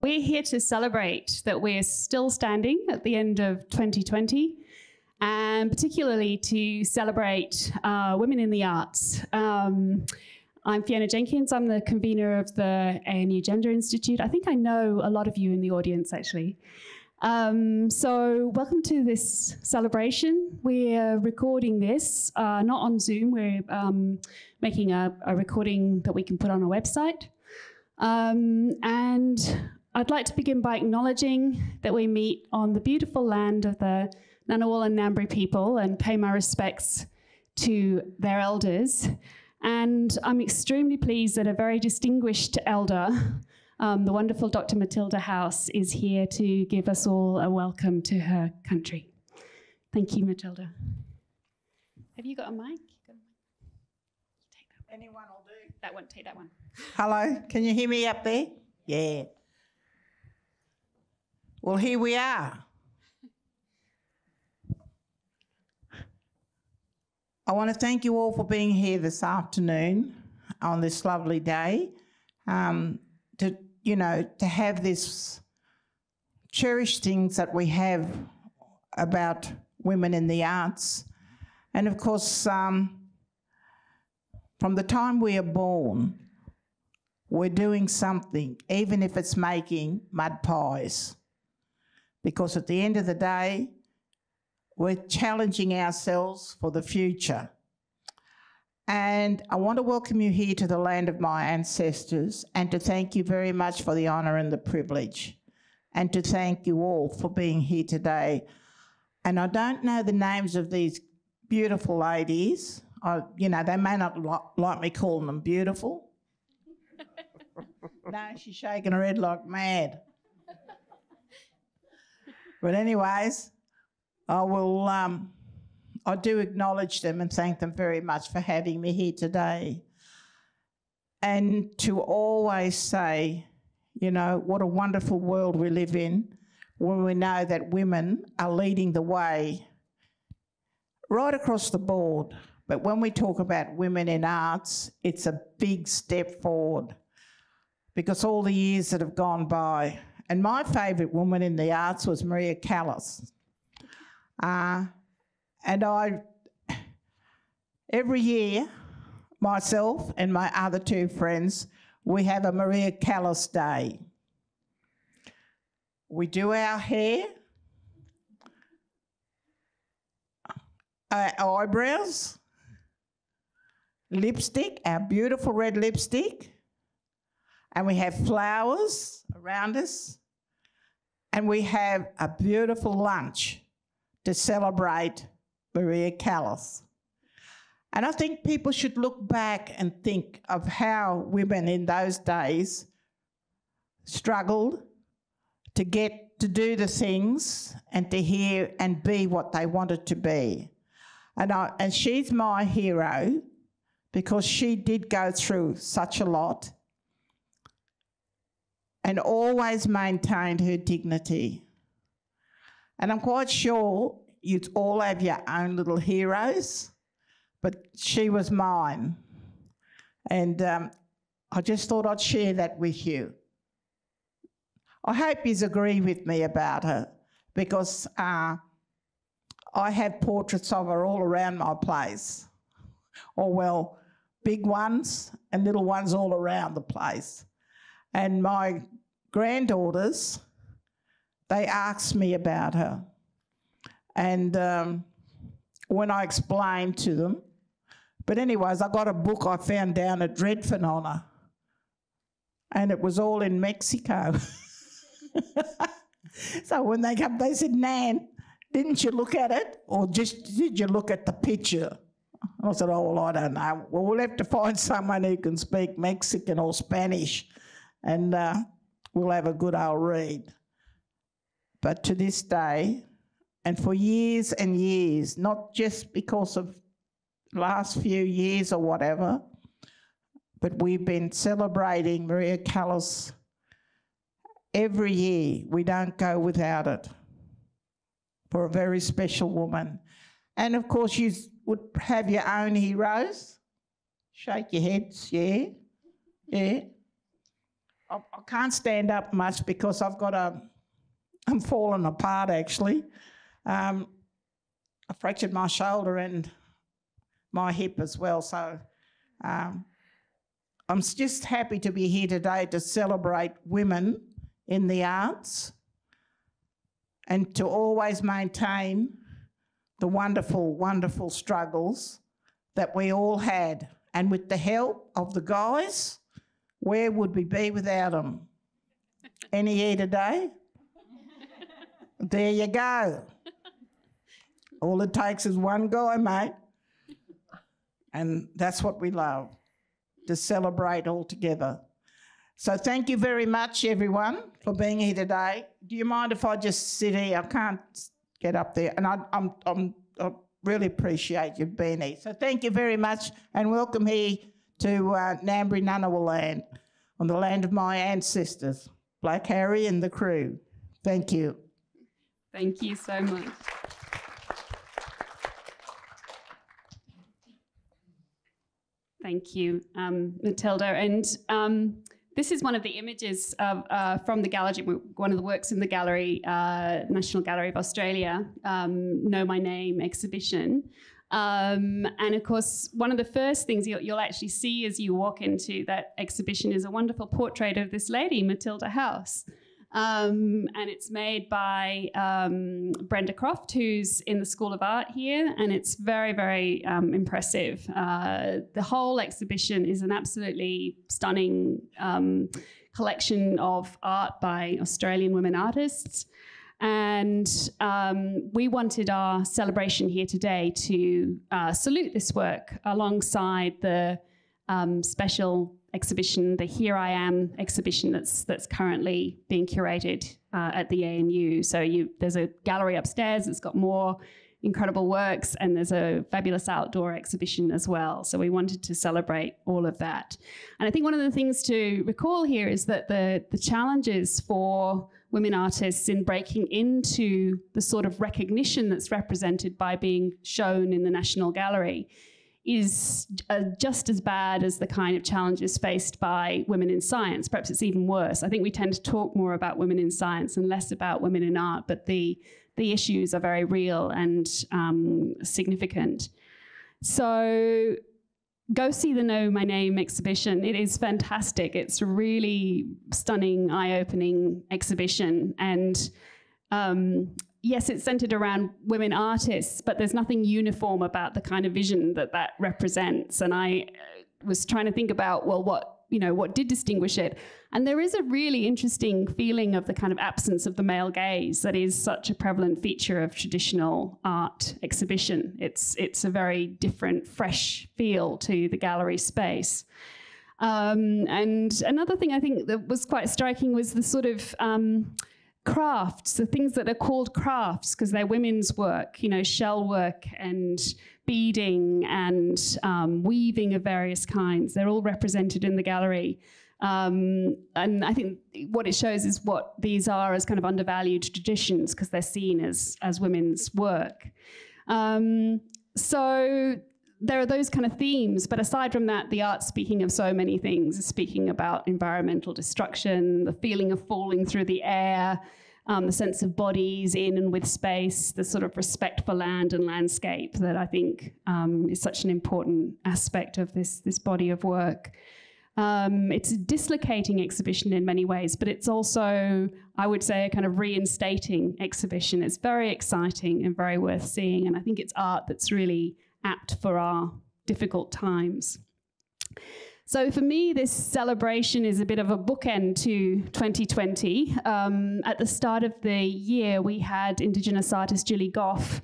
We're here to celebrate that we're still standing at the end of 2020, and particularly to celebrate women in the arts. I'm Fiona Jenkins. I'm the convener of the ANU Gender Institute. I think I know a lot of you in the audience, actually. So welcome to this celebration. We're recording this, not on Zoom. We're making a recording that we can put on our website. And I'd like to begin by acknowledging that we meet on the beautiful land of the Ngunnawal and Ngambri people and pay my respects to their elders. And I'm extremely pleased that a very distinguished elder, the wonderful Dr. Matilda House, is here to give us all a welcome to her country. Thank you, Matilda. Have you got a mic? Take that. Anyone will do. That one, take that one. Hello, can you hear me up there? Yeah. Well, here we are. I want to thank you all for being here this afternoon on this lovely day. To have this cherished things that we have about women in the arts. And of course, from the time we are born, we're doing something, even if it's making mud pies. Because at the end of the day, we're challenging ourselves for the future. And I want to welcome you here to the land of my ancestors and to thank you very much for the honour and the privilege, and to thank you all for being here today. And I don't know the names of these beautiful ladies. They may not like me calling them beautiful. No, she's shaking her head like mad. But anyways, I will, I do acknowledge them and thank them very much for having me here today. And to always say, what a wonderful world we live in when we know that women are leading the way right across the board. But when we talk about women in arts, it's a big step forward, because all the years that have gone by. And my favourite woman in the arts was Maria Callas. Every year, myself and my other two friends, we have a Maria Callas Day. We do our hair, our eyebrows, lipstick, our beautiful red lipstick, and we have flowers around us, and we have a beautiful lunch to celebrate Maria Callas. And I think people should look back and think of how women in those days struggled to get to do the things and to hear and be what they wanted to be. And she's my hero, because she did go through such a lot and always maintained her dignity. And I'm quite sure you all have your own little heroes, but she was mine. And I just thought I'd share that with you. I hope you agree with me about her, because I have portraits of her all around my place. Oh, well, big ones and little ones all around the place. And my granddaughters, they asked me about her. And when I explained to them, but anyways, I got a book I found down at Redfern on her, and it was all in Mexico. So when they come, they said, Nan, didn't you look at it? Or just did you look at the picture? And I said, oh, well, I don't know. Well, we'll have to find someone who can speak Mexican or Spanish, and we'll have a good old read. But to this day, and for years and years, not just because of last few years or whatever, but we've been celebrating Maria Callas every year. We don't go without it, for a very special woman. And of course, you would have your own heroes. Shake your heads, yeah, yeah. I can't stand up much because I've got a, I'm falling apart actually. I fractured my shoulder and my hip as well, so I'm just happy to be here today to celebrate women in the arts and to always maintain the wonderful, wonderful struggles that we all had. And with the help of the guys, where would we be without them? Any here today? There you go. All it takes is one guy, mate. And that's what we love, to celebrate all together. So thank you very much, everyone, for being here today. Do you mind if I just sit here? I can't get up there. And I really appreciate you being here. So thank you very much and welcome here to Ngambri Ngunnawal land, on the land of my ancestors, Black Harry and the crew. Thank you. Thank you so much. Thank you, Matilda. And this is one of the images of, from the gallery, one of the works in the gallery, National Gallery of Australia, Know My Name exhibition. And of course, one of the first things you'll actually see as you walk into that exhibition is a wonderful portrait of this lady, Matilda House. And it's made by Brenda Croft, who's in the School of Art here, and it's very, very impressive. The whole exhibition is an absolutely stunning collection of art by Australian women artists. And we wanted our celebration here today to salute this work alongside the special exhibition, the Here I Am exhibition that's currently being curated at the ANU. So there's a gallery upstairs that's got more incredible works, and there's a fabulous outdoor exhibition as well. So we wanted to celebrate all of that. And I think one of the things to recall here is that the challenges for women artists in breaking into the sort of recognition that's represented by being shown in the National Gallery is just as bad as the kind of challenges faced by women in science. Perhaps it's even worse. I think we tend to talk more about women in science and less about women in art, but the issues are very real and significant. So go see the Know My Name exhibition. It is fantastic. It's a really stunning, eye-opening exhibition. And yes, it's centred around women artists, but there's nothing uniform about the kind of vision that represents. And I was trying to think about, well, what did distinguish it? And there is a really interesting feeling of the kind of absence of the male gaze that is such a prevalent feature of traditional art exhibition. It's a very different, fresh feel to the gallery space. And another thing I think that was quite striking was the sort of crafts, the things that are called crafts because they're women's work, shell work and beading and weaving of various kinds. They're all represented in the gallery. And I think what it shows is what these are as kind of undervalued traditions because they're seen as women's work. So there are those kind of themes, but aside from that, the art's speaking of so many things. It's speaking about environmental destruction, the feeling of falling through the air, the sense of bodies in and with space, the sort of respect for land and landscape that I think is such an important aspect of this body of work. It's a dislocating exhibition in many ways, but it's also, I would say, a kind of reinstating exhibition. It's very exciting and very worth seeing, and I think it's art that's really apt for our difficult times. So for me, this celebration is a bit of a bookend to 2020. At the start of the year, we had Indigenous artist Julie Gough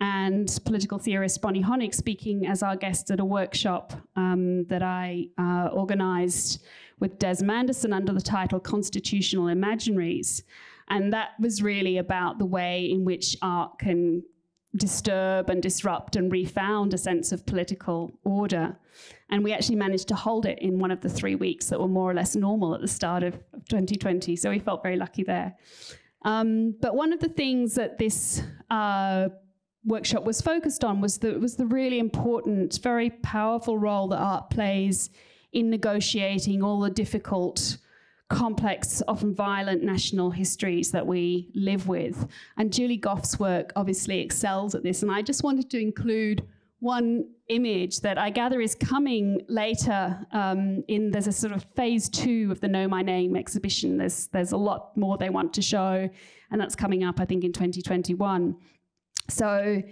and political theorist Bonnie Honick speaking as our guests at a workshop that I organised with Des Manderson under the title Constitutional Imaginaries. And that was really about the way in which art can disturb and disrupt and refound a sense of political order. And we actually managed to hold it in one of the 3 weeks that were more or less normal at the start of 2020. So we felt very lucky there. But one of the things that this workshop was focused on was the really important, very powerful role that art plays in negotiating all the difficult complex, often violent national histories that we live with. And Julie Gough's work obviously excels at this. And I just wanted to include one image that I gather is coming later there's a sort of phase 2 of the Know My Name exhibition. There's a lot more they want to show, and that's coming up, I think, in 2021. So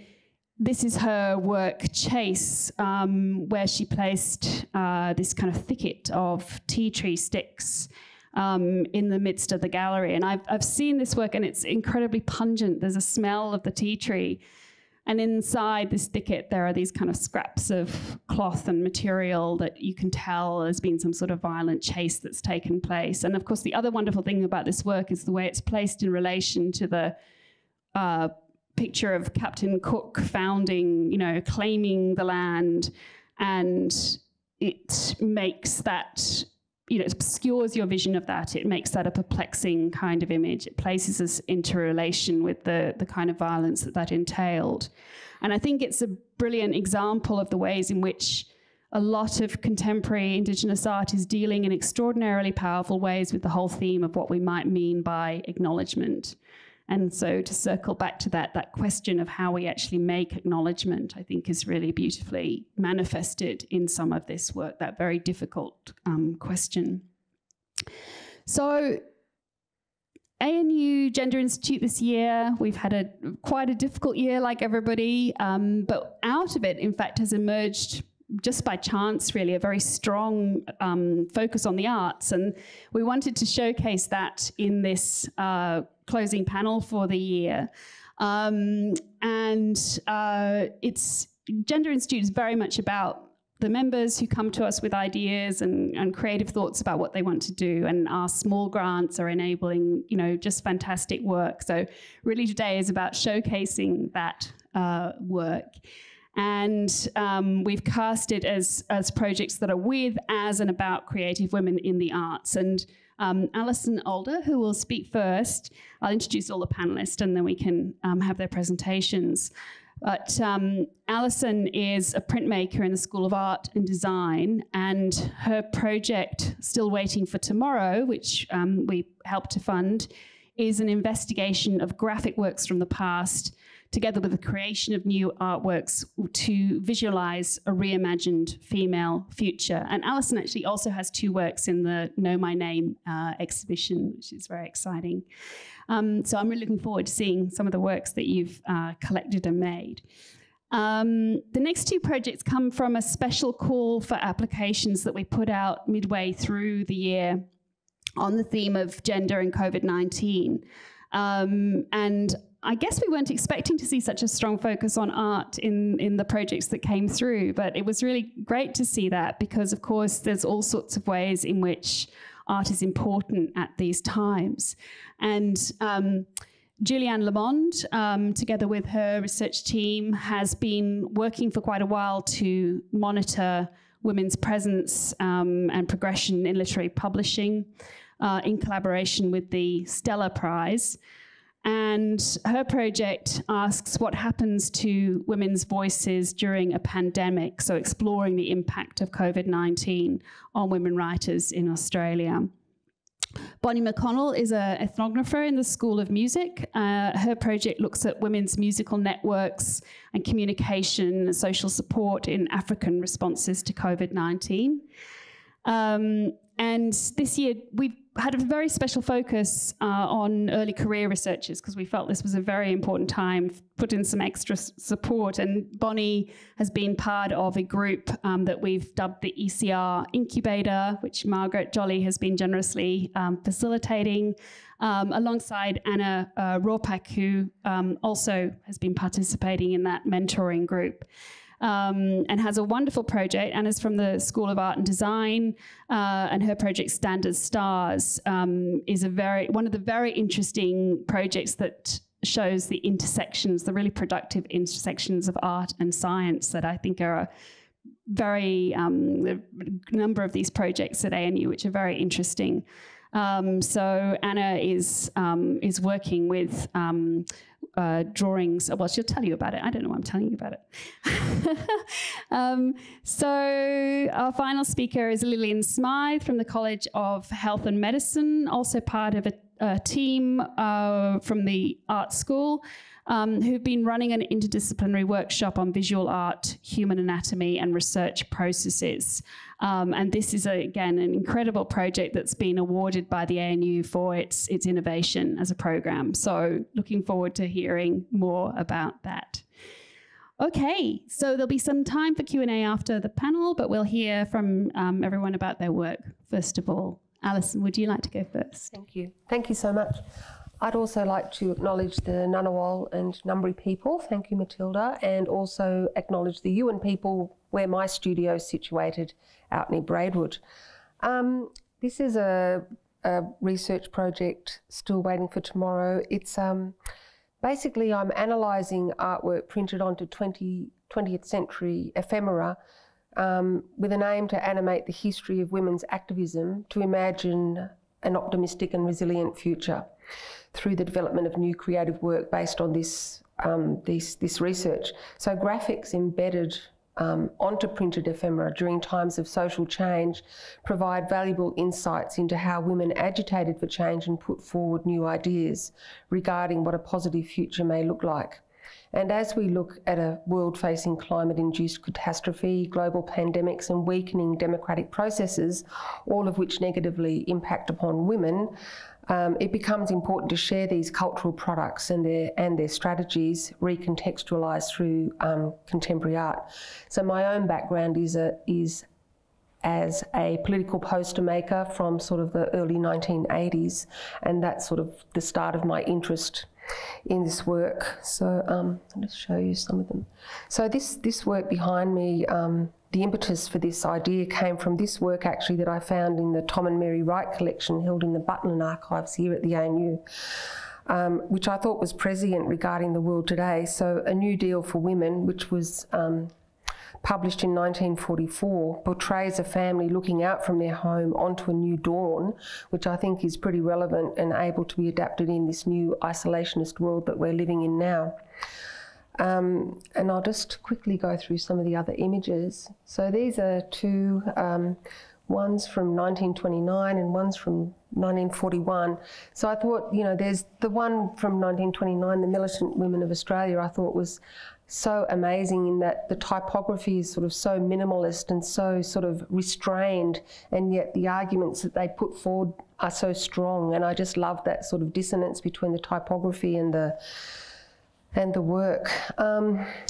this is her work, Chase, where she placed this kind of thicket of tea tree sticks in the midst of the gallery. And I've seen this work, and it's incredibly pungent. There's a smell of the tea tree. And inside this thicket, there are these kind of scraps of cloth and material that you can tell has been some sort of violent chase that's taken place. And of course, the other wonderful thing about this work is the way it's placed in relation to the picture of Captain Cook founding, you know, claiming the land. And it makes that, you know, it obscures your vision of that. It makes that a perplexing kind of image. It places us into relation with the kind of violence that entailed. And I think it's a brilliant example of the ways in which a lot of contemporary Indigenous art is dealing in extraordinarily powerful ways with the whole theme of what we might mean by acknowledgement. And so to circle back to that question of how we actually make acknowledgement, I think, is really beautifully manifested in some of this work, that very difficult question. So ANU Gender Institute this year, we've had quite a difficult year like everybody, but out of it, in fact, has emerged, just by chance really, a very strong focus on the arts. And we wanted to showcase that in this closing panel for the year. It's Gender Institute is very much about the members who come to us with ideas and creative thoughts about what they want to do, and our small grants are enabling, you know, just fantastic work. So really today is about showcasing that work. And we've cast it as projects that are with, as, and about creative women in the arts. And Alison Alder, who will speak first, I'll introduce all the panelists and then we can have their presentations. But Alison is a printmaker in the School of Art and Design, and her project, Still Waiting for Tomorrow, which we helped to fund, is an investigation of graphic works from the past together with the creation of new artworks to visualize a reimagined female future. And Alison actually also has 2 works in the Know My Name exhibition, which is very exciting. So I'm really looking forward to seeing some of the works that you've collected and made. The next 2 projects come from a special call for applications that we put out midway through the year on the theme of gender and COVID-19. And I guess we weren't expecting to see such a strong focus on art in the projects that came through, but it was really great to see that, because of course there's all sorts of ways in which art is important at these times. And Julianne Lamond, together with her research team, has been working for quite a while to monitor women's presence and progression in literary publishing in collaboration with the Stella Prize. And her project asks what happens to women's voices during a pandemic, so exploring the impact of COVID-19 on women writers in Australia. Bonnie McConnell is an ethnographer in the School of Music. Her project looks at women's musical networks and communication and social support in African responses to COVID-19. And this year we've had a very special focus on early career researchers, because we felt this was a very important time, put in some extra support. And Bonnie has been part of a group that we've dubbed the ECR Incubator, which Margaret Jolly has been generously facilitating, alongside Anna Rappak, who also has been participating in that mentoring group. And has a wonderful project. Anna's from the School of Art and Design, and her project Standard Stars is one of the very interesting projects that shows the intersections, the really productive intersections of art and science that I think are a number of these projects at ANU which are very interesting. So Anna is working with drawings. Well, she'll tell you about it. I don't know why I'm telling you about it. So our final speaker is Lillian Smythe from the College of Health and Medicine, also part of a team from the art school, who've been running an interdisciplinary workshop on visual art, human anatomy, and research processes. And this is, again, an incredible project that's been awarded by the ANU for its innovation as a program. So looking forward to hearing more about that. Okay, so there'll be some time for Q&A after the panel, but we'll hear from everyone about their work, first of all. Alison, would you like to go first? Thank you. Thank you so much. I'd also like to acknowledge the Ngunnawal and Ngambri people. Thank you, Matilda. And also acknowledge the Yuin people where my studio is situated out near Braidwood. This is a research project, Still Waiting for Tomorrow. It's basically I'm analysing artwork printed onto 20th century ephemera with an aim to animate the history of women's activism to imagine an optimistic and resilient future through the development of new creative work based on this, this research. So graphics embedded onto printed ephemera during times of social change provide valuable insights into how women agitated for change and put forward new ideas regarding what a positive future may look like. And as we look at a world facing climate-induced catastrophe, global pandemics and weakening democratic processes, all of which negatively impact upon women, it becomes important to share these cultural products and their strategies recontextualised through contemporary art. So my own background is as a political poster maker from sort of the early 1980s, and that's sort of the start of my interest in this work. So I'll just show you some of them. So this work behind me, the impetus for this idea came from this work actually that I found in the Tom and Mary Wright collection held in the Butlin Archives here at the ANU, which I thought was prescient regarding the world today. So A New Deal for Women, which was published in 1944, portrays a family looking out from their home onto a new dawn, which I think is pretty relevant and able to be adapted in this new isolationist world that we're living in now. And I'll just quickly go through some of the other images. So these are two, one's from 1929 and one's from 1941. So I thought, you know, there's the one from 1929, the Militant Women of Australia, I thought was so amazing in that the typography is sort of so minimalist and so sort of restrained, and yet the arguments that they put forward are so strong, and I just love that sort of dissonance between the typography and the work.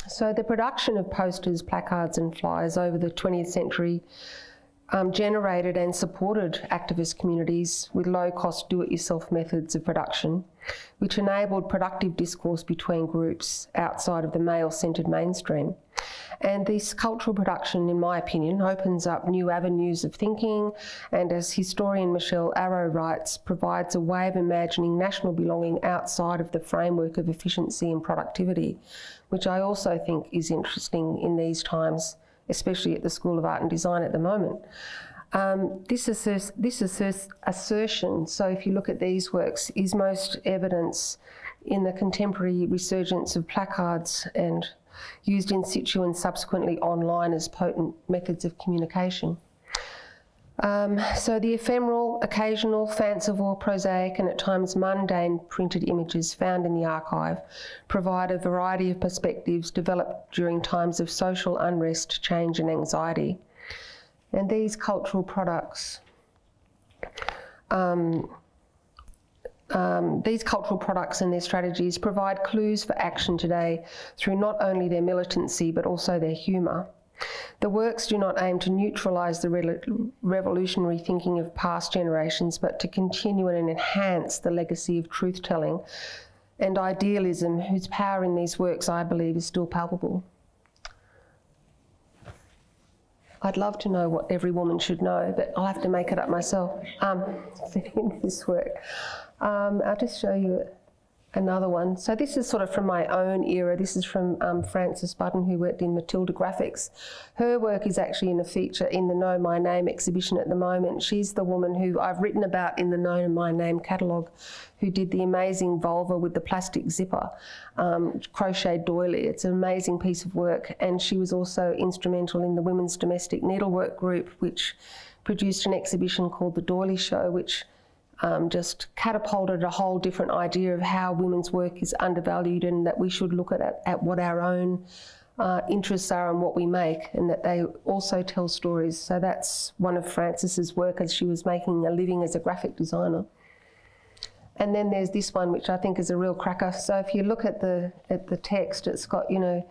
So the production of posters, placards and flyers over the 20th century generated and supported activist communities with low-cost do-it-yourself methods of production, which enabled productive discourse between groups outside of the male-centred mainstream. And this cultural production, in my opinion, opens up new avenues of thinking and, as historian Michelle Arrow writes, provides a way of imagining national belonging outside of the framework of efficiency and productivity, which I also think is interesting in these times, especially at the School of Art and Design at the moment. This assertion, so if you look at these works, is most evidence in the contemporary resurgence of placards and used in situ and subsequently online as potent methods of communication. So the ephemeral, occasional, fanciful, prosaic and at times mundane printed images found in the archive provide a variety of perspectives developed during times of social unrest, change and anxiety. And these cultural products and their strategies provide clues for action today through not only their militancy but also their humour. The works do not aim to neutralise the revolutionary thinking of past generations, but to continue and enhance the legacy of truth-telling and idealism, whose power in these works, I believe, is still palpable. I'd love to know what every woman should know, but I'll have to make it up myself. Sitting in this work. I'll just show you another one. So this is sort of from my own era. This is from Frances Budden, who worked in Matilda Graphics. Her work is actually in a feature in the Know My Name exhibition at the moment. She's the woman who I've written about in the Know My Name catalogue, who did the amazing vulva with the plastic zipper, crocheted doily. It's an amazing piece of work, and she was also instrumental in the Women's Domestic Needlework Group, which produced an exhibition called The Doily Show, which just catapulted a whole different idea of how women's work is undervalued, and that we should look at what our own interests are and what we make, and that they also tell stories. So that's one of Frances's work as she was making a living as a graphic designer. And then there's this one, which I think is a real cracker. So if you look at the text, it's got, you know,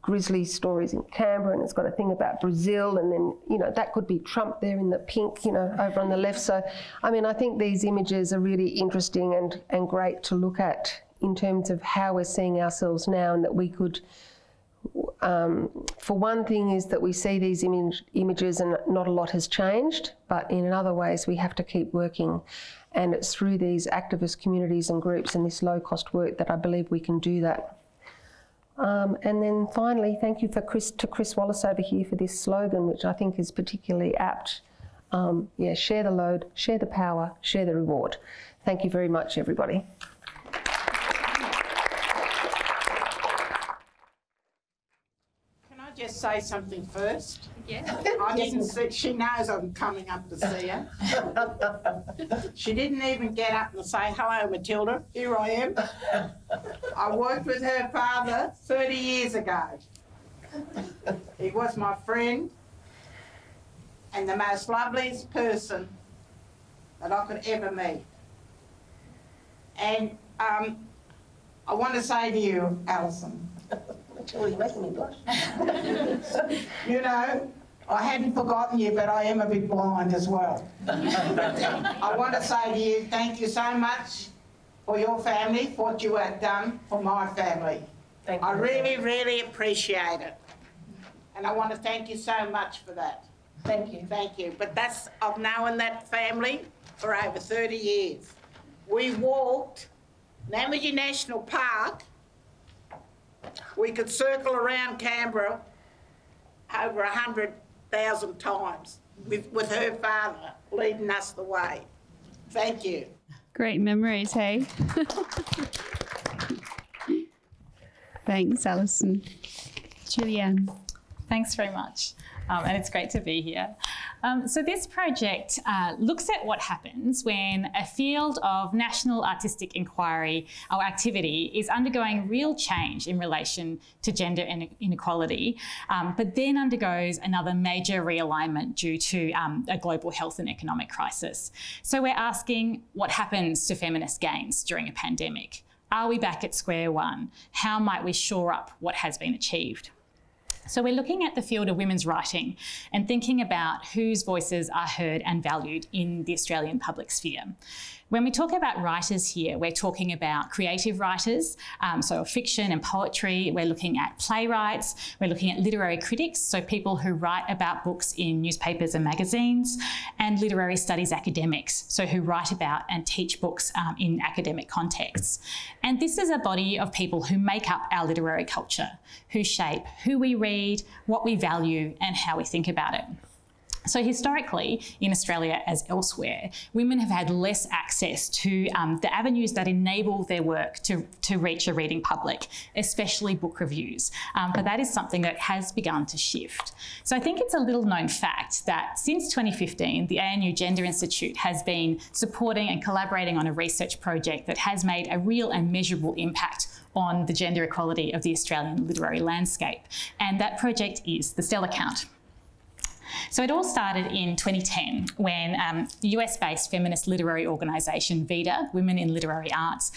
grizzly stories in Canberra, and it's got a thing about Brazil, and then, you know, that could be Trump there in the pink, you know, over on the left. So, I mean, I think these images are really interesting and great to look at in terms of how we're seeing ourselves now, and that we could, for one thing is that we see these images and not a lot has changed, but in other ways we have to keep working. And it's through these activist communities and groups and this low-cost work that I believe we can do that. And then finally, thank you to Chris Wallace over here for this slogan, which I think is particularly apt. Yeah, share the load, share the power, share the reward. Thank you very much, everybody. Can I just say something first? Yeah. I didn't see, she knows I'm coming up to see her. She didn't even get up and say, hello, Matilda, here I am. I worked with her father 30 years ago. He was my friend and the most loveliest person that I could ever meet. And I want to say to you, Alison, Matilda, you're making me blush. You know, I hadn't forgotten you, but I am a bit blind as well. I want to say to you, thank you so much for your family, for what you have done for my family. Thank you. I really, really appreciate it. And I want to thank you so much for that. Thank you. Thank you. But that's, I've known that family for over 30 years. We walked Ngambri National Park. We could circle around Canberra over 100,000 times with her father leading us the way. Thank you. Great memories, hey? Thanks, Alison. Julianne. Thanks very much. And it's great to be here. So this project looks at what happens when a field of national artistic inquiry or activity is undergoing real change in relation to gender inequality, but then undergoes another major realignment due to a global health and economic crisis. So we're asking what happens to feminist gains during a pandemic? Are we back at square one? How might we shore up what has been achieved? So we're looking at the field of women's writing and thinking about whose voices are heard and valued in the Australian public sphere. When we talk about writers here, we're talking about creative writers, so fiction and poetry. We're looking at playwrights. We're looking at literary critics, so people who write about books in newspapers and magazines, and literary studies academics, so who write about and teach books in academic contexts. And this is a body of people who make up our literary culture, who shape who we read, what we value, and how we think about it. So historically, in Australia as elsewhere, women have had less access to the avenues that enable their work to reach a reading public, especially book reviews. But that is something that has begun to shift. So I think it's a little known fact that since 2015, the ANU Gender Institute has been supporting and collaborating on a research project that has made a real and measurable impact on the gender equality of the Australian literary landscape. And that project is the Stella Count. So it all started in 2010 when the US-based feminist literary organisation VIDA, Women in Literary Arts,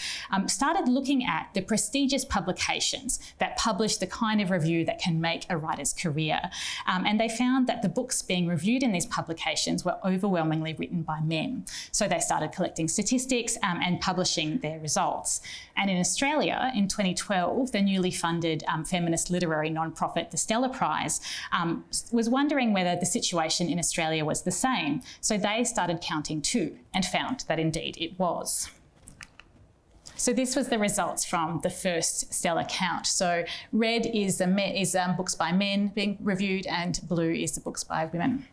started looking at the prestigious publications that publish the kind of review that can make a writer's career. And they found that the books being reviewed in these publications were overwhelmingly written by men. So they started collecting statistics and publishing their results. And in Australia, in 2012, the newly funded feminist literary nonprofit, the Stella Prize, was wondering whether the situation in Australia was the same. So they started counting too and found that indeed it was. So this was the results from the first Stella count. So red is the books by men being reviewed, and blue is the books by women.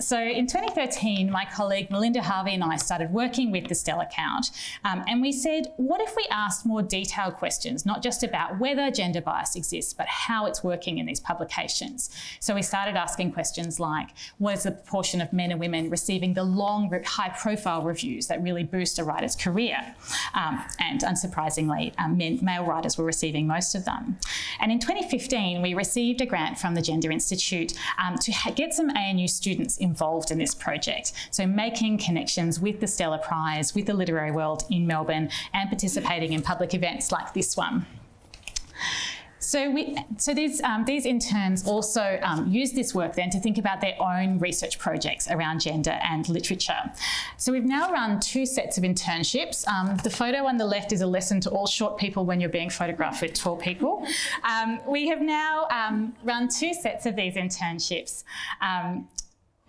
So in 2013, my colleague Melinda Harvey and I started working with the Stella count, and we said, what if we asked more detailed questions, not just about whether gender bias exists, but how it's working in these publications? So we started asking questions like, what is the proportion of men and women receiving the long, high-profile reviews that really boost a writer's career? And unsurprisingly, male writers were receiving most of them. And in 2015, we received a grant from the Gender Institute to get some ANU students involved in this project. So making connections with the Stella Prize, with the literary world in Melbourne, and participating in public events like this one. So, these interns also use this work then to think about their own research projects around gender and literature. So we've now run two sets of internships. The photo on the left is a lesson to all short people when you're being photographed with tall people. We have now run two sets of these internships.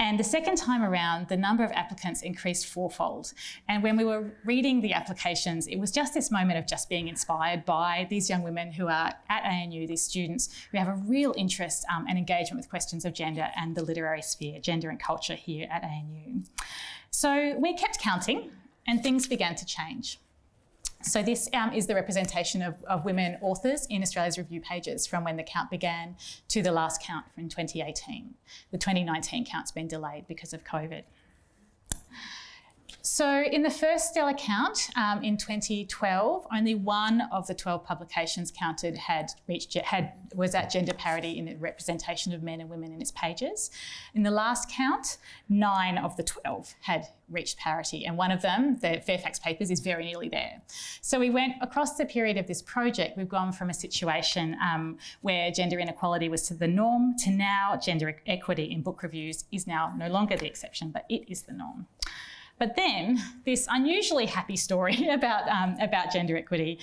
And the second time around, the number of applicants increased fourfold. And when we were reading the applications, it was just this moment of just being inspired by these young women who are at ANU, these students who have a real interest and engagement with questions of gender and the literary sphere, gender and culture here at ANU. So we kept counting and things began to change. So this is the representation of women authors in Australia's review pages from when the count began to the last count from 2018. The 2019 count's been delayed because of COVID. So in the first Stella count in 2012, only one of the 12 publications counted was at gender parity in the representation of men and women in its pages. In the last count, 9 of the 12 had reached parity, and one of them, the Fairfax Papers, is very nearly there. So we went across the period of this project, we've gone from a situation where gender inequality was to the norm to now gender equity in book reviews is now no longer the exception, but it is the norm. But then this unusually happy story about gender equity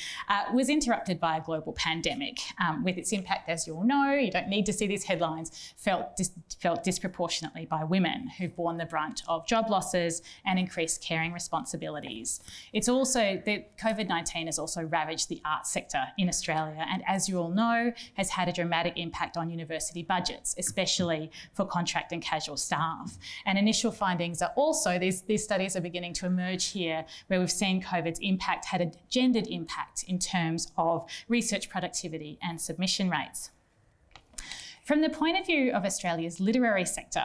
was interrupted by a global pandemic with its impact, as you all know, you don't need to see these headlines, felt disproportionately by women who've borne the brunt of job losses and increased caring responsibilities. It's also that COVID-19 has also ravaged the arts sector in Australia and, as you all know, has had a dramatic impact on university budgets, especially for contract and casual staff. And initial findings are also, these studies are beginning to emerge here where we've seen COVID's impact had a gendered impact in terms of research productivity and submission rates. From the point of view of Australia's literary sector,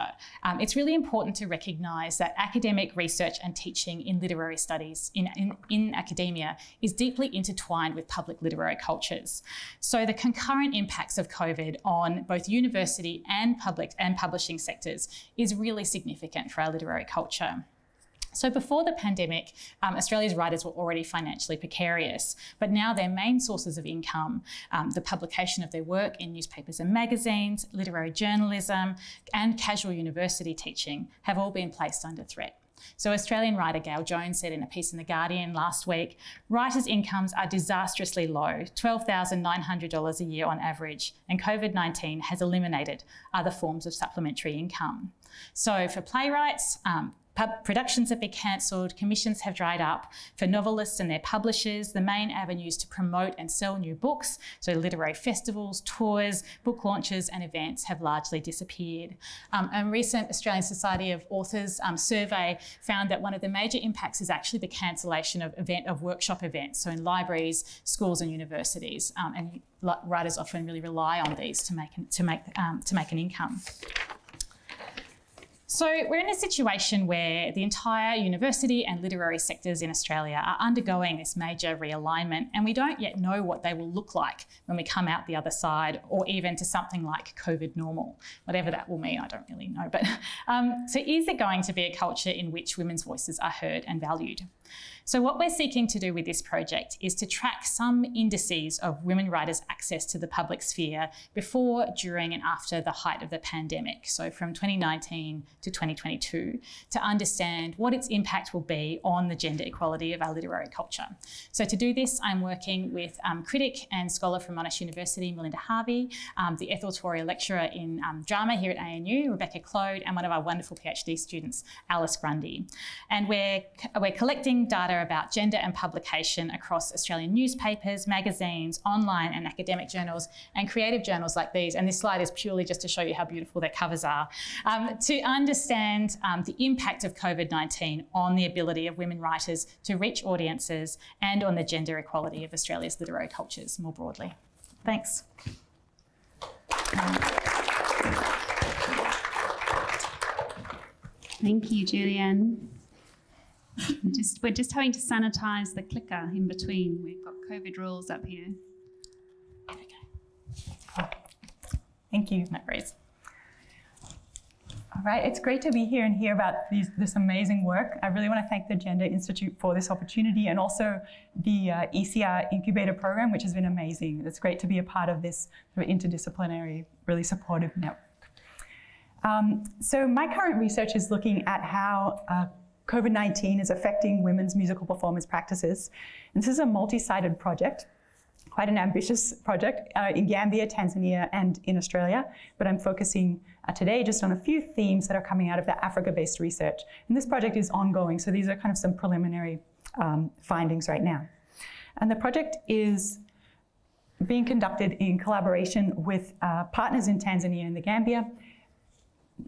it's really important to recognise that academic research and teaching in literary studies in academia is deeply intertwined with public literary cultures. So the concurrent impacts of COVID on both university and public and publishing sectors is really significant for our literary culture. So before the pandemic, Australia's writers were already financially precarious, but now their main sources of income, the publication of their work in newspapers and magazines, literary journalism, and casual university teaching have all been placed under threat. So Australian writer Gail Jones said in a piece in The Guardian last week, writers' incomes are disastrously low, $12,900 a year on average, and COVID-19 has eliminated other forms of supplementary income. So for playwrights, productions have been cancelled, commissions have dried up. For novelists and their publishers, the main avenues to promote and sell new books, so literary festivals, tours, book launches and events have largely disappeared. A recent Australian Society of Authors survey found that one of the major impacts is actually the cancellation of workshop events, so in libraries, schools and universities. And writers often really rely on these to make an income. So we're in a situation where the entire university and literary sectors in Australia are undergoing this major realignment, and we don't yet know what they will look like when we come out the other side, or even to something like COVID normal. Whatever that will mean, I don't really know. But so is it going to be a culture in which women's voices are heard and valued? So what we're seeking to do with this project is to track some indices of women writers' access to the public sphere before, during and after the height of the pandemic, so from 2019 to 2022, to understand what its impact will be on the gender equality of our literary culture. So to do this, I'm working with critic and scholar from Monash University, Melinda Harvey, the Ethel-Torre lecturer in drama here at ANU, Rebecca Clode, and one of our wonderful PhD students, Alice Grundy. And we're collecting data about gender and publication across Australian newspapers, magazines, online and academic journals, and creative journals like these. And this slide is purely just to show you how beautiful their covers are, to understand the impact of COVID-19 on the ability of women writers to reach audiences and on the gender equality of Australia's literary cultures more broadly. Thanks. Thank you, Julianne. We're just having to sanitize the clicker in between. We've got COVID rules up here. Okay. Thank you, no worries. All right, it's great to be here and hear about this amazing work. I really want to thank the Gender Institute for this opportunity, and also the ECR Incubator Program, which has been amazing. It's great to be a part of this sort of interdisciplinary, really supportive network. So my current research is looking at how COVID-19 is affecting women's musical performance practices. And this is a multi-sided project, quite an ambitious project in Gambia, Tanzania, and in Australia. But I'm focusing today just on a few themes that are coming out of the Africa-based research. And this project is ongoing, so these are kind of some preliminary findings right now. And the project is being conducted in collaboration with partners in Tanzania and the Gambia,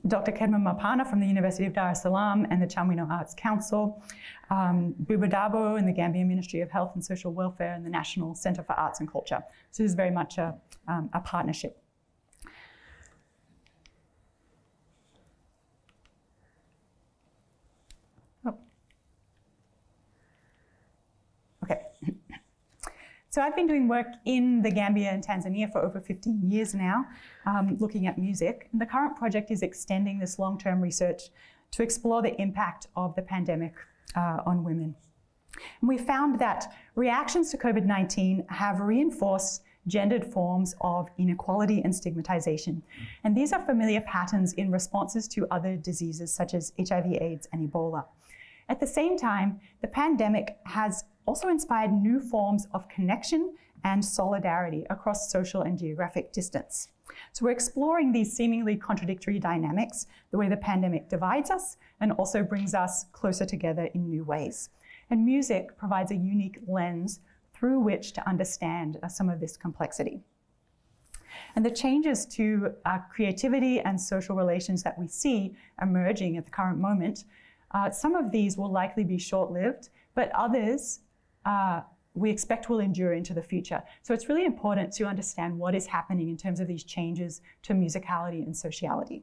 Dr. Kedma Mapana from the University of Dar es Salaam and the Chamwino Arts Council, Bubadabo and the Gambian Ministry of Health and Social Welfare and the National Centre for Arts and Culture. So this is very much a partnership. Oh. Okay. So I've been doing work in the Gambia and Tanzania for over 15 years now, looking at music. And the current project is extending this long-term research to explore the impact of the pandemic on women. And we found that reactions to COVID-19 have reinforced gendered forms of inequality and stigmatization. And these are familiar patterns in responses to other diseases such as HIV/AIDS and Ebola. At the same time, the pandemic has also inspired new forms of connection and solidarity across social and geographic distance. So we're exploring these seemingly contradictory dynamics, the way the pandemic divides us and also brings us closer together in new ways. And music provides a unique lens through which to understand some of this complexity. And the changes to creativity and social relations that we see emerging at the current moment, some of these will likely be short-lived, but others we expect will endure into the future. So it's really important to understand what is happening in terms of these changes to musicality and sociality.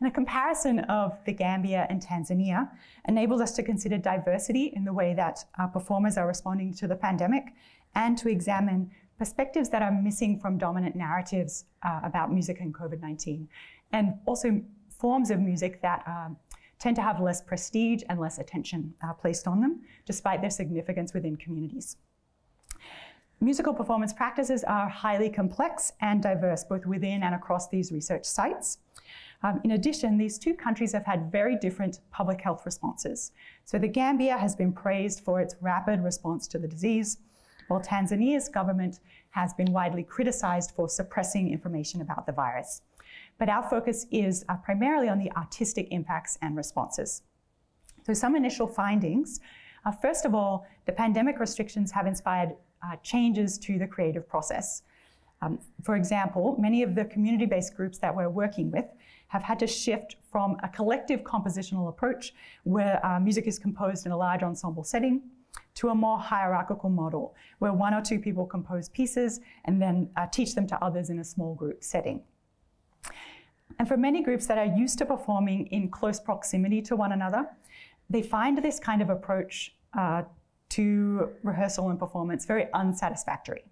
And a comparison of the Gambia and Tanzania enables us to consider diversity in the way that our performers are responding to the pandemic, and to examine perspectives that are missing from dominant narratives about music and COVID-19, and also forms of music that tend to have less prestige and less attention placed on them, despite their significance within communities. Musical performance practices are highly complex and diverse, both within and across these research sites. In addition, these two countries have had very different public health responses. So the Gambia has been praised for its rapid response to the disease, while Tanzania's government has been widely criticized for suppressing information about the virus. But our focus is primarily on the artistic impacts and responses. So some initial findings. First of all, the pandemic restrictions have inspired changes to the creative process. For example, many of the community-based groups that we're working with have had to shift from a collective compositional approach where music is composed in a large ensemble setting to a more hierarchical model where one or two people compose pieces and then teach them to others in a small group setting. And for many groups that are used to performing in close proximity to one another, they find this kind of approach to rehearsal and performance very unsatisfactory.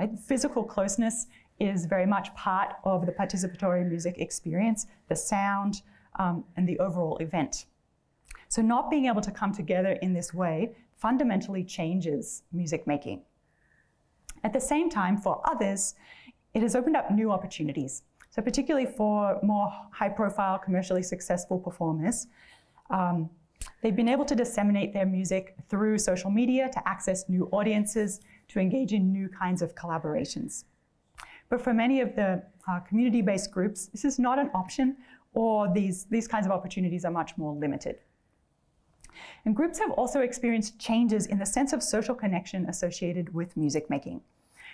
Right? Physical closeness is very much part of the participatory music experience, the sound, and the overall event. So not being able to come together in this way fundamentally changes music making. At the same time, for others, it has opened up new opportunities. So particularly for more high-profile, commercially successful performers, they've been able to disseminate their music through social media to access new audiences, to engage in new kinds of collaborations. But for many of the community-based groups, this is not an option, or these kinds of opportunities are much more limited. And groups have also experienced changes in the sense of social connection associated with music making.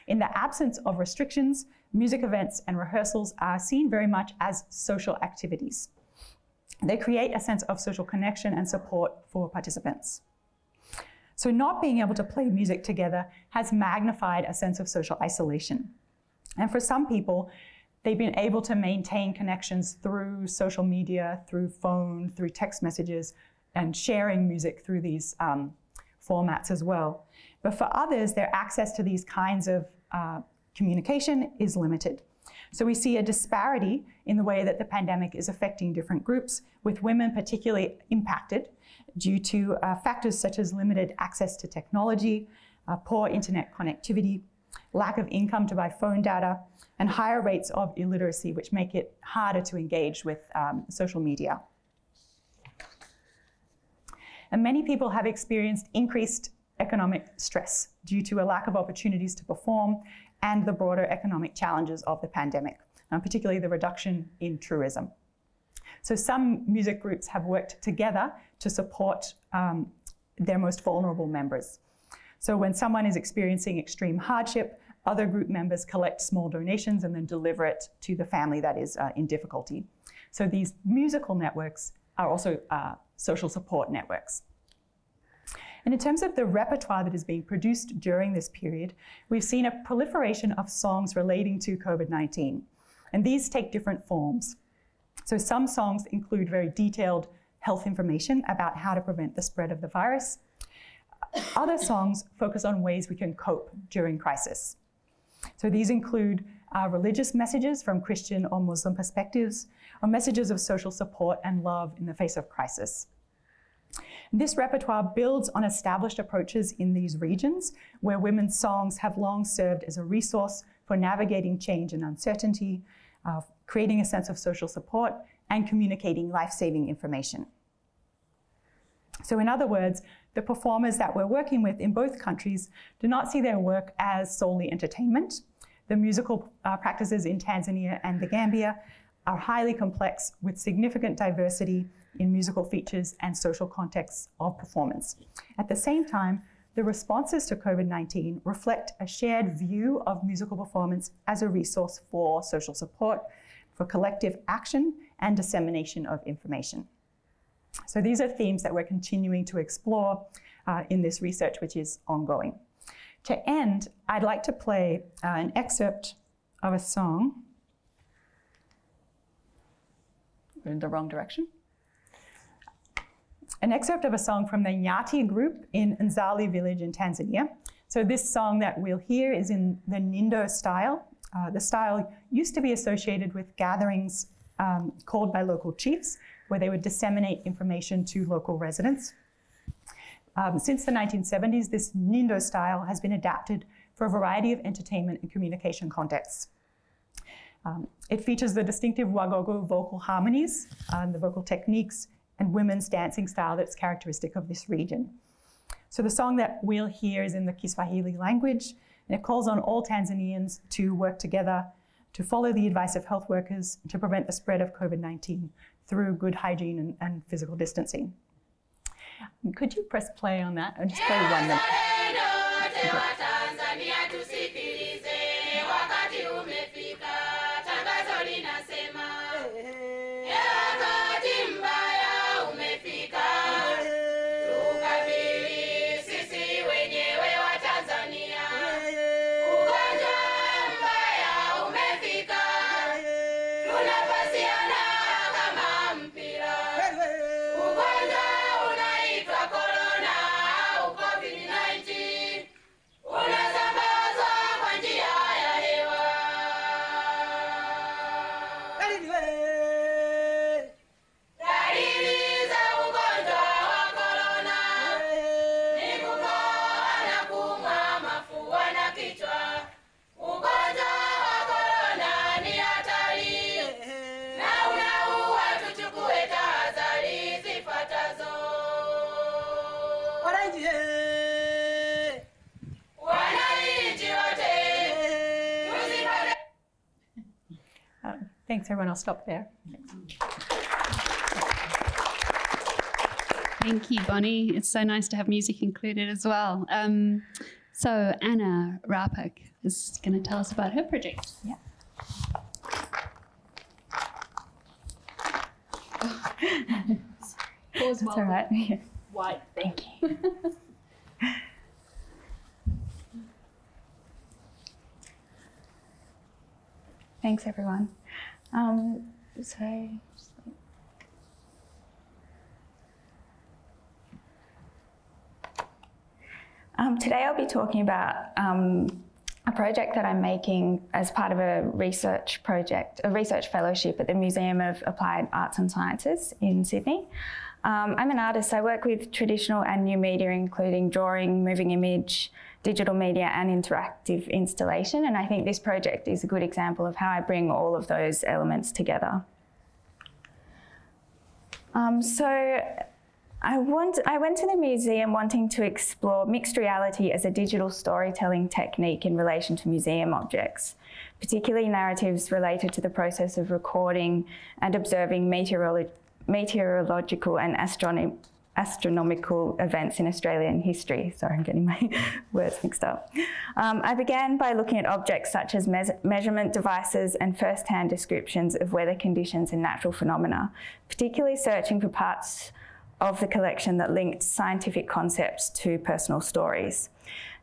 In the absence of restrictions, music events and rehearsals are seen very much as social activities. They create a sense of social connection and support for participants. So not being able to play music together has magnified a sense of social isolation. And for some people, they've been able to maintain connections through social media, through phone, through text messages, and sharing music through these formats as well. But for others, their access to these kinds of communication is limited. So we see a disparity in the way that the pandemic is affecting different groups, with women particularly impacted due to factors such as limited access to technology, poor internet connectivity, lack of income to buy phone data, and higher rates of illiteracy, which make it harder to engage with social media. And many people have experienced increased economic stress due to a lack of opportunities to perform and the broader economic challenges of the pandemic, and particularly the reduction in tourism. So some music groups have worked together to support their most vulnerable members. So when someone is experiencing extreme hardship, other group members collect small donations and then deliver it to the family that is in difficulty. So these musical networks are also social support networks. And in terms of the repertoire that is being produced during this period, we've seen a proliferation of songs relating to COVID-19. And these take different forms. So some songs include very detailed health information about how to prevent the spread of the virus. Other songs focus on ways we can cope during crisis. So these include religious messages from Christian or Muslim perspectives, or messages of social support and love in the face of crisis. This repertoire builds on established approaches in these regions, where women's songs have long served as a resource for navigating change and uncertainty, creating a sense of social support, and communicating life-saving information. So in other words, the performers that we're working with in both countries do not see their work as solely entertainment. The musical practices in Tanzania and the Gambia are highly complex, with significant diversity in musical features and social contexts of performance. At the same time, the responses to COVID-19 reflect a shared view of musical performance as a resource for social support, for collective action, and dissemination of information. So these are themes that we're continuing to explore in this research, which is ongoing. To end, I'd like to play an excerpt of a song. We're in the wrong direction. An excerpt of a song from the Nyati group in Nzali village in Tanzania. So this song that we'll hear is in the Nindo style. The style used to be associated with gatherings called by local chiefs, where they would disseminate information to local residents. Since the 1970s, this Nindo style has been adapted for a variety of entertainment and communication contexts. It features the distinctive Wagogo vocal harmonies, the vocal techniques, and women's dancing style that's characteristic of this region. So the song that we'll hear is in the Kiswahili language, and it calls on all Tanzanians to work together, to follow the advice of health workers, to prevent the spread of COVID-19 through good hygiene and physical distancing. Could you press play on that? I'll just play one minute. Okay. Thanks, everyone. I'll stop there. Thank you, Bonnie. It's so nice to have music included as well. So Anna Rappak is going to tell us about her project. Yeah. That's all right. Yeah. White, thank you. Thanks, everyone. Today I'll be talking about a project that I'm making as part of a research project, a research fellowship at the Museum of Applied Arts and Sciences in Sydney. I'm an artist, so I work with traditional and new media, including drawing, moving image, digital media and interactive installation. And I think this project is a good example of how I bring all of those elements together. I went to the museum wanting to explore mixed reality as a digital storytelling technique in relation to museum objects, particularly narratives related to the process of recording and observing meteorological and astronomical events in Australian history. Sorry, I'm getting my words mixed up. I began by looking at objects such as measurement devices and first-hand descriptions of weather conditions and natural phenomena, particularly searching for parts of the collection that linked scientific concepts to personal stories.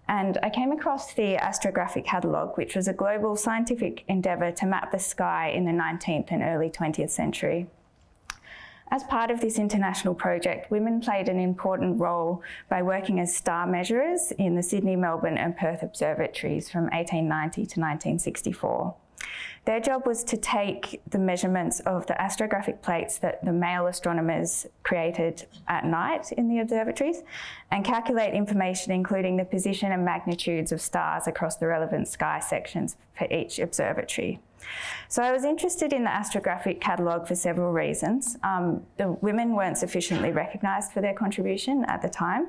And I came across the Astrographic Catalogue, which was a global scientific endeavour to map the sky in the 19th and early 20th century. As part of this international project, women played an important role by working as star measurers in the Sydney, Melbourne and Perth observatories from 1890 to 1964. Their job was to take the measurements of the astrographic plates that the male astronomers created at night in the observatories and calculate information including the position and magnitudes of stars across the relevant sky sections for each observatory. So I was interested in the Astrographic Catalogue for several reasons. The women weren't sufficiently recognised for their contribution at the time,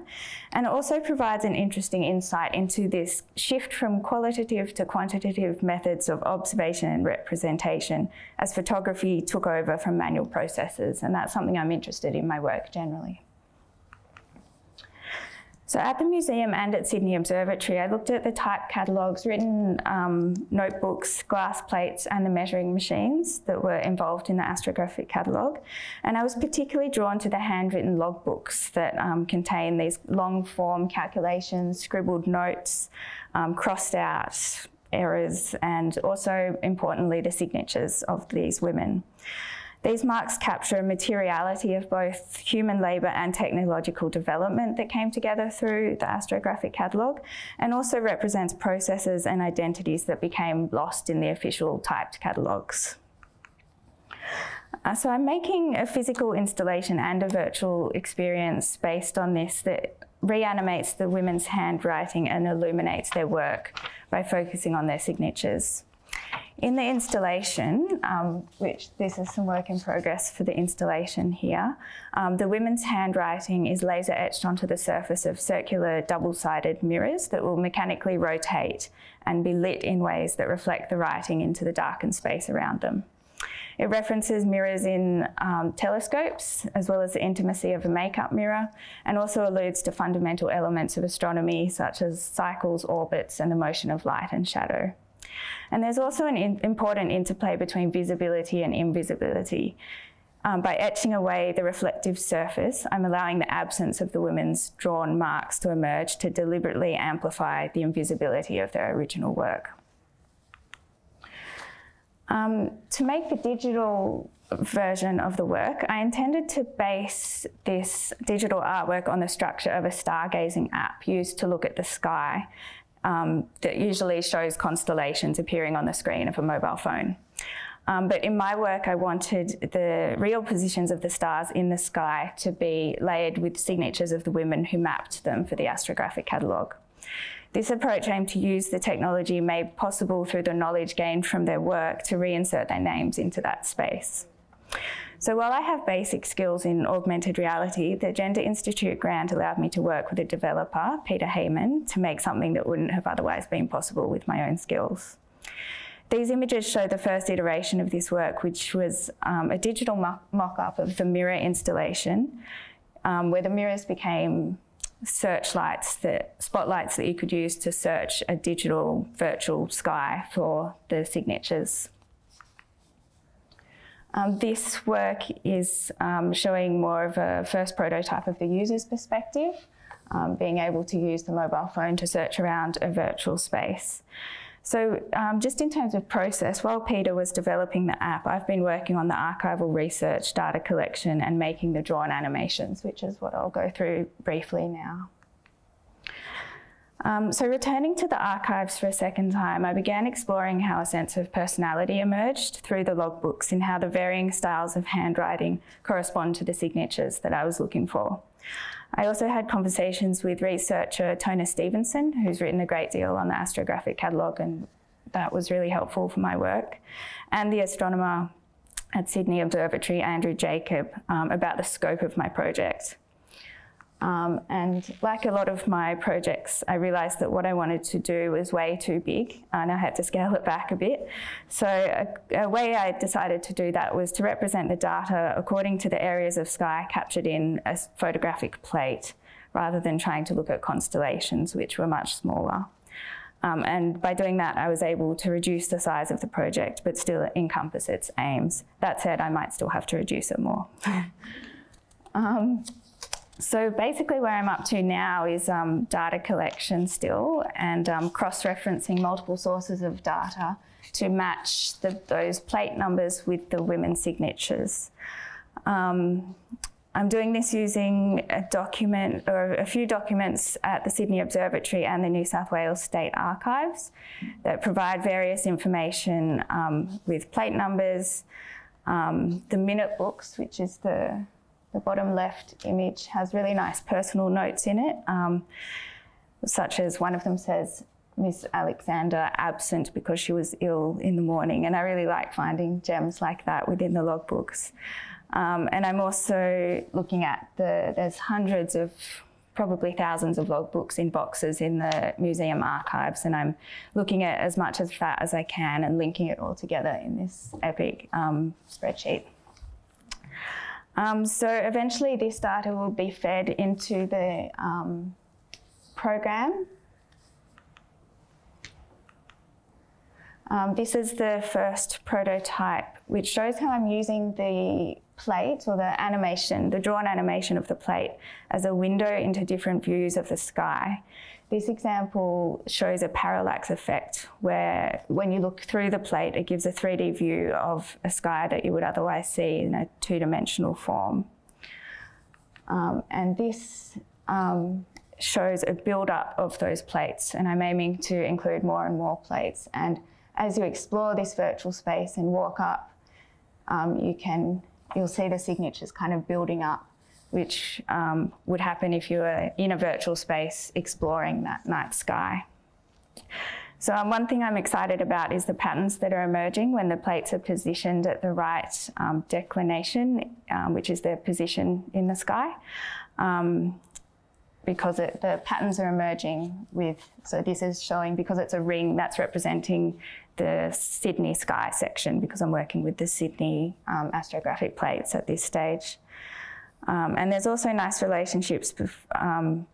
and it also provides an interesting insight into this shift from qualitative to quantitative methods of observation and representation as photography took over from manual processes, and that's something I'm interested in my work generally. So at the museum and at Sydney Observatory, I looked at the type catalogues, written notebooks, glass plates, and the measuring machines that were involved in the Astrographic Catalogue. And I was particularly drawn to the handwritten logbooks that contain these long-form calculations, scribbled notes, crossed out errors, and also, importantly, the signatures of these women. These marks capture a materiality of both human labour and technological development that came together through the Astrographic Catalogue, and also represents processes and identities that became lost in the official typed catalogues. So I'm making a physical installation and a virtual experience based on this that reanimates the women's handwriting and illuminates their work by focusing on their signatures. In the installation, which this is some work in progress for the installation here, the women's handwriting is laser etched onto the surface of circular double-sided mirrors that will mechanically rotate and be lit in ways that reflect the writing into the darkened space around them. It references mirrors in telescopes, as well as the intimacy of a makeup mirror, and also alludes to fundamental elements of astronomy, such as cycles, orbits, and the motion of light and shadow. And there's also an important interplay between visibility and invisibility. By etching away the reflective surface, I'm allowing the absence of the women's drawn marks to emerge to deliberately amplify the invisibility of their original work. To make the digital version of the work, I intended to base this digital artwork on the structure of a stargazing app used to look at the sky. That usually shows constellations appearing on the screen of a mobile phone. But in my work, I wanted the real positions of the stars in the sky to be layered with signatures of the women who mapped them for the Astrographic Catalogue. This approach aimed to use the technology made possible through the knowledge gained from their work to reinsert their names into that space. So while I have basic skills in augmented reality, the Gender Institute grant allowed me to work with a developer, Peter Heyman, to make something that wouldn't have otherwise been possible with my own skills. These images show the first iteration of this work, which was a digital mock-up of the mirror installation, where the mirrors became searchlights, spotlights that you could use to search a digital virtual sky for the signatures. This work is showing more of a first prototype of the user's perspective, being able to use the mobile phone to search around a virtual space. So just in terms of process, while Peter was developing the app, I've been working on the archival research, data collection, and making the drawn animations, which is what I'll go through briefly now. So returning to the archives for a second time, I began exploring how a sense of personality emerged through the logbooks and how the varying styles of handwriting correspond to the signatures that I was looking for. I also had conversations with researcher Tona Stevenson, who's written a great deal on the Astrographic Catalogue, and that was really helpful for my work, and the astronomer at Sydney Observatory, Andrew Jacob, about the scope of my project. And like a lot of my projects, I realised that what I wanted to do was way too big and I had to scale it back a bit. So a way I decided to do that was to represent the data according to the areas of sky captured in a photographic plate, rather than trying to look at constellations, which were much smaller. And by doing that, I was able to reduce the size of the project, but still encompass its aims. That said, I might still have to reduce it more. So basically where I'm up to now is data collection still, and cross-referencing multiple sources of data to match those plate numbers with the women's signatures. I'm doing this using a document, or a few documents, at the Sydney Observatory and the New South Wales State Archives that provide various information with plate numbers, the minute books, which is the bottom left image, has really nice personal notes in it, such as one of them says, Miss Alexander absent because she was ill in the morning. And I really like finding gems like that within the logbooks. And I'm also looking at there's hundreds of, probably thousands of logbooks in boxes in the museum archives. And I'm looking at as much of that as I can and linking it all together in this epic spreadsheet. So eventually this data will be fed into the program. This is the first prototype, which shows how I'm using the plate, or the animation, the drawn animation of the plate, as a window into different views of the sky. This example shows a parallax effect, where when you look through the plate, it gives a 3D view of a sky that you would otherwise see in a two-dimensional form. And this shows a build-up of those plates, and I'm aiming to include more and more plates. And as you explore this virtual space and walk up, you'll see the signatures kind of building up, which would happen if you were in a virtual space exploring that night sky. So one thing I'm excited about is the patterns that are emerging when the plates are positioned at the right declination, which is their position in the sky, because the patterns are emerging with, so this is showing, because it's a ring, that's representing the Sydney sky section, because I'm working with the Sydney astrographic plates at this stage. And there's also nice relationships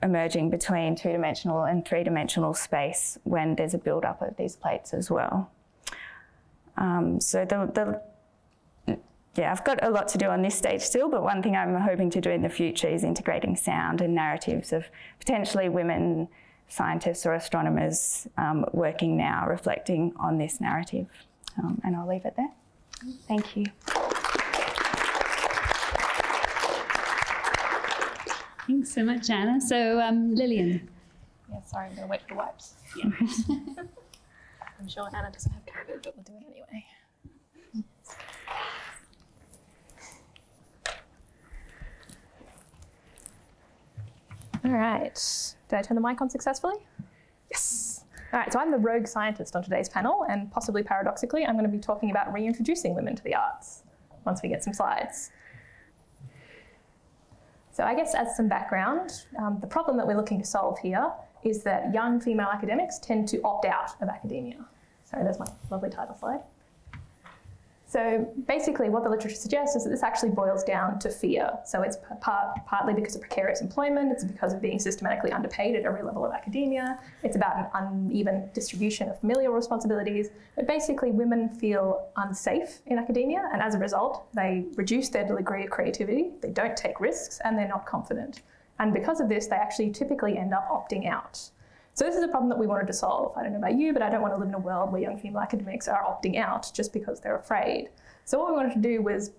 emerging between two-dimensional and three-dimensional space when there's a build-up of these plates as well. So yeah, I've got a lot to do on this stage still, but one thing I'm hoping to do in the future is integrating sound and narratives of potentially women scientists or astronomers working now, reflecting on this narrative. And I'll leave it there. Thank you. Thanks so much, Anna. So, Lillian. Yeah, sorry, I'm going to wait for the wipes. Yeah. I'm sure Anna doesn't have COVID, but we'll do it anyway. All right. Did I turn the mic on successfully? Yes. All right, so I'm the rogue scientist on today's panel, and possibly paradoxically, I'm going to be talking about reintroducing women to the arts. once we get some slides. So I guess as some background, the problem that we're looking to solve here is that young female academics tend to opt out of academia. Sorry, there's my lovely title slide. So basically what the literature suggests is that this actually boils down to fear. So it's partly because of precarious employment, it's because of being systematically underpaid at every level of academia, it's about an uneven distribution of familial responsibilities, but basically women feel unsafe in academia, and as a result, they reduce their degree of creativity, they don't take risks, and they're not confident. And because of this, they actually typically end up opting out. So this is a problem that we wanted to solve. I don't know about you, but I don't want to live in a world where young female academics are opting out just because they're afraid. So what we wanted to do was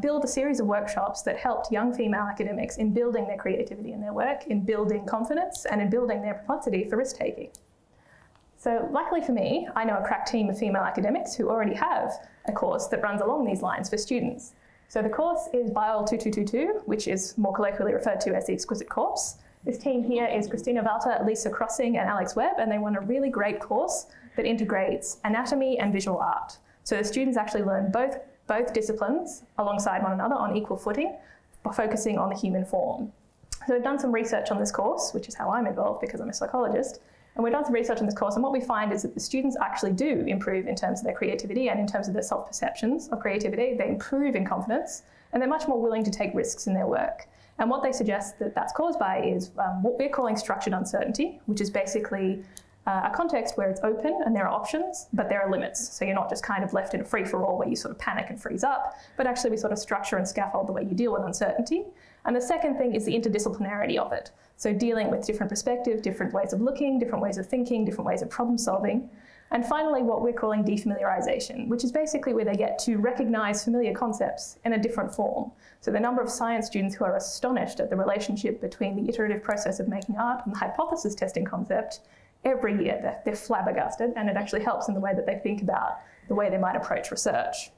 build a series of workshops that helped young female academics in building their creativity in their work, in building confidence, and in building their propensity for risk-taking. So luckily for me, I know a crack team of female academics who already have a course that runs along these lines for students. So the course is BIOL 2222, which is more colloquially referred to as the Exquisite Corpse. This team here is Christina Valter, Lisa Crossing, and Alex Webb, and they run a really great course that integrates anatomy and visual art. So the students actually learn both disciplines alongside one another on equal footing, by focusing on the human form. So we've done some research on this course, which is how I'm involved because I'm a psychologist, and we've done some research on this course, and what we find is that the students actually do improve in terms of their creativity and in terms of their self-perceptions of creativity. They improve in confidence, and they're much more willing to take risks in their work. And what they suggest that that's caused by is what we're calling structured uncertainty, which is basically a context where it's open and there are options, but there are limits. So you're not just kind of left in a free-for-all where you sort of panic and freeze up, but actually we sort of structure and scaffold the way you deal with uncertainty. And the second thing is the interdisciplinarity of it. So dealing with different perspectives, different ways of looking, different ways of thinking, different ways of problem solving. And finally, what we're calling defamiliarization, which is basically where they get to recognize familiar concepts in a different form. So the number of science students who are astonished at the relationship between the iterative process of making art and the hypothesis testing concept, every year they're flabbergasted, and it actually helps in the way that they think about the way they might approach research.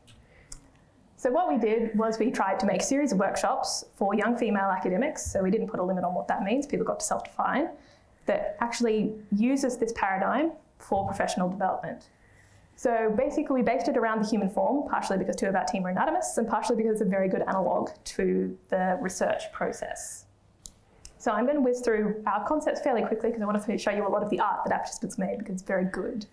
So what we did was we tried to make a series of workshops for young female academics, so we didn't put a limit on what that means, people got to self-define, that actually uses this paradigm for professional development. So basically we based it around the human form, partially because two of our team are anatomists and partially because it's a very good analogue to the research process. So I'm going to whiz through our concepts fairly quickly because I want to show you a lot of the art that our participants made because it's very good.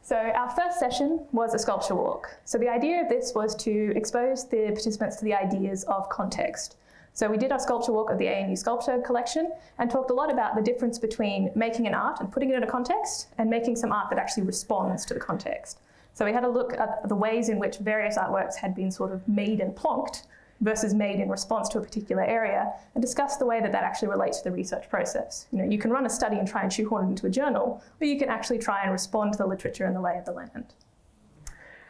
So our first session was a sculpture walk. So the idea of this was to expose the participants to the ideas of context. So we did our sculpture walk of the ANU sculpture collection and talked a lot about the difference between making an art and putting it in a context and making some art that actually responds to the context. So we had a look at the ways in which various artworks had been sort of made and plonked versus made in response to a particular area and discussed the way that that actually relates to the research process. You know, you can run a study and try and shoehorn it into a journal, or you can actually try and respond to the literature and the lay of the land.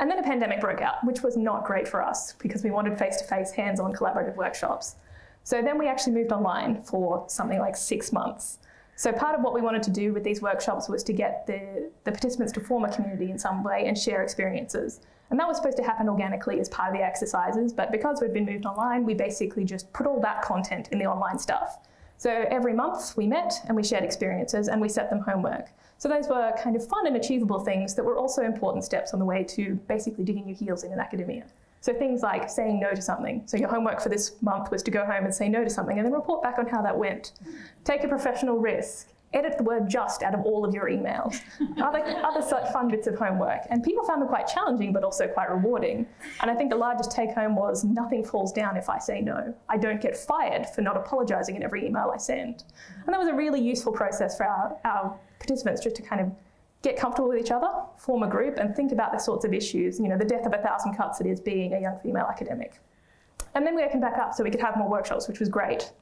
And then a pandemic broke out, which was not great for us because we wanted face-to-face, hands-on collaborative workshops. So then we actually moved online for something like 6 months. So part of what we wanted to do with these workshops was to get the participants to form a community in some way and share experiences. And that was supposed to happen organically as part of the exercises, but because we'd been moved online, we basically just put all that content in the online stuff. So every month we met and we shared experiences and we set them homework. So those were kind of fun and achievable things that were also important steps on the way to basically digging your heels in academia. So things like saying no to something. So your homework for this month was to go home and say no to something and then report back on how that went. Take a professional risk. Edit the word just out of all of your emails. Other such fun bits of homework. And people found them quite challenging, but also quite rewarding. And I think the largest take home was nothing falls down if I say no. I don't get fired for not apologizing in every email I send. And that was a really useful process for our participants just to kind of get comfortable with each other, form a group, and think about the sorts of issues, you know, the death of a thousand cuts it is being a young female academic. And then we opened back up so we could have more workshops, which was great.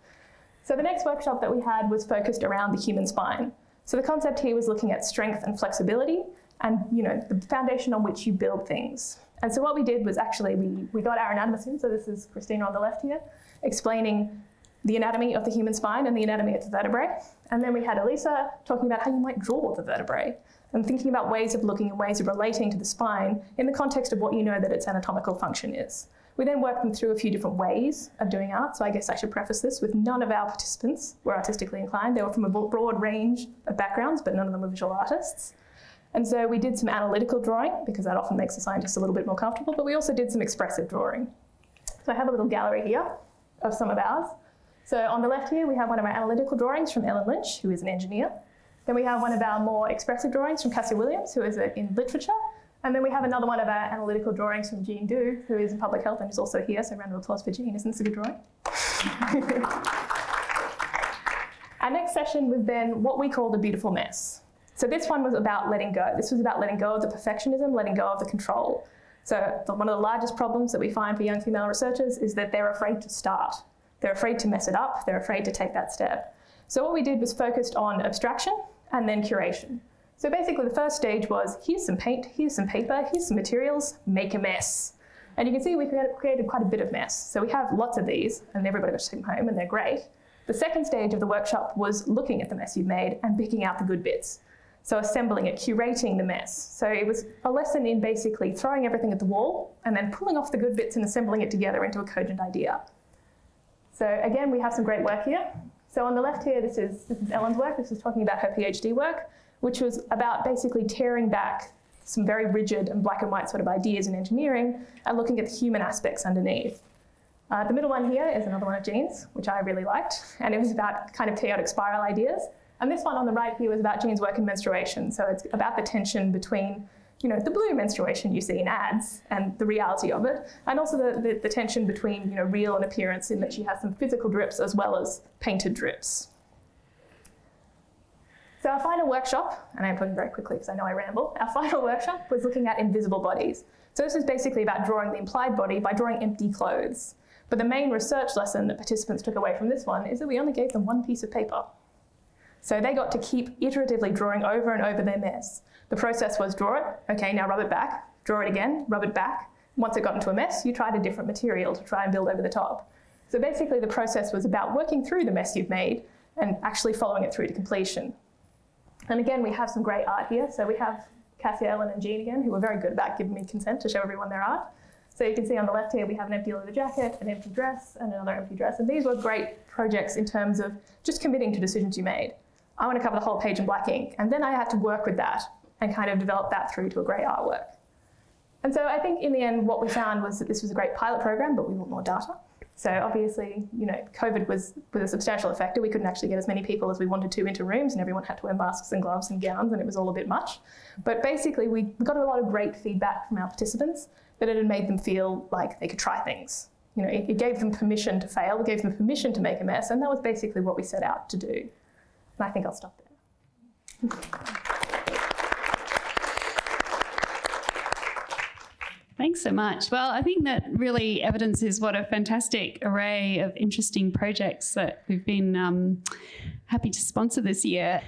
So the next workshop that we had was focused around the human spine. So the concept here was looking at strength and flexibility and, you know, the foundation on which you build things. And so what we did was actually we got our anatomist in, so this is Christina on the left here, explaining the anatomy of the human spine and the anatomy of the vertebrae. And then we had Elisa talking about how you might draw the vertebrae and thinking about ways of looking and ways of relating to the spine in the context of what you know that its anatomical function is. We then worked them through a few different ways of doing art, so I guess I should preface this with none of our participants were artistically inclined. They were from a broad range of backgrounds, but none of them were visual artists. And so we did some analytical drawing, because that often makes the scientists a little bit more comfortable, but we also did some expressive drawing. So I have a little gallery here of some of ours. So on the left here, we have one of our analytical drawings from Ellen Lynch, who is an engineer. Then we have one of our more expressive drawings from Cassie Williams, who is in literature. And then we have another one of our analytical drawings from Jean Du, who is in public health and is also here. So a round of applause for Jean. Isn't this a good drawing? Our next session was then what we call the beautiful mess. So this one was about letting go. This was about letting go of the perfectionism, letting go of the control. So one of the largest problems that we find for young female researchers is that they're afraid to start. They're afraid to mess it up. They're afraid to take that step. So what we did was focused on abstraction and then curation. So basically the first stage was, here's some paint, here's some paper, here's some materials, make a mess. And you can see we created quite a bit of mess. So we have lots of these and everybody got to take them home and they're great. The second stage of the workshop was looking at the mess you've made and picking out the good bits. So assembling it, curating the mess. So it was a lesson in basically throwing everything at the wall and then pulling off the good bits and assembling it together into a cogent idea. So again, we have some great work here. So on the left here, this is Ellen's work. This is talking about her PhD work, which was about basically tearing back some very rigid and black and white sort of ideas in engineering and looking at the human aspects underneath. The middle one here is another one of Jean's, which I really liked, and it was about kind of chaotic spiral ideas. And this one on the right here was about Jean's work in menstruation. So it's about the tension between, you know, the blue menstruation you see in ads and the reality of it, and also the tension between, you know, real and appearance, in that she has some physical drips as well as painted drips. So our final workshop, and I'm talking very quickly because I know I ramble, our final workshop was looking at invisible bodies. So this is basically about drawing the implied body by drawing empty clothes. But the main research lesson that participants took away from this one is that we only gave them one piece of paper. So they got to keep iteratively drawing over and over their mess. The process was draw it, okay, now rub it back, draw it again, rub it back. Once it got into a mess, you tried a different material to try and build over the top. So basically the process was about working through the mess you've made and actually following it through to completion. And again, we have some great art here. So we have Cassie, Ellen, and Jean again, who were very good about giving me consent to show everyone their art. So you can see on the left here, we have an empty leather jacket, an empty dress, and another empty dress. And these were great projects in terms of just committing to decisions you made. I want to cover the whole page in black ink. And then I had to work with that and kind of develop that through to a great artwork. And so I think in the end, what we found was that this was a great pilot program, but we want more data. So obviously, you know, COVID was a substantial factor. We couldn't actually get as many people as we wanted to into rooms, and everyone had to wear masks and gloves and gowns, and it was all a bit much. But basically, we got a lot of great feedback from our participants that it had made them feel like they could try things. You know, it gave them permission to fail, it gave them permission to make a mess, and that was basically what we set out to do. And I think I'll stop there. Thanks so much. Well, I think that really evidences what a fantastic array of interesting projects that we've been happy to sponsor this year.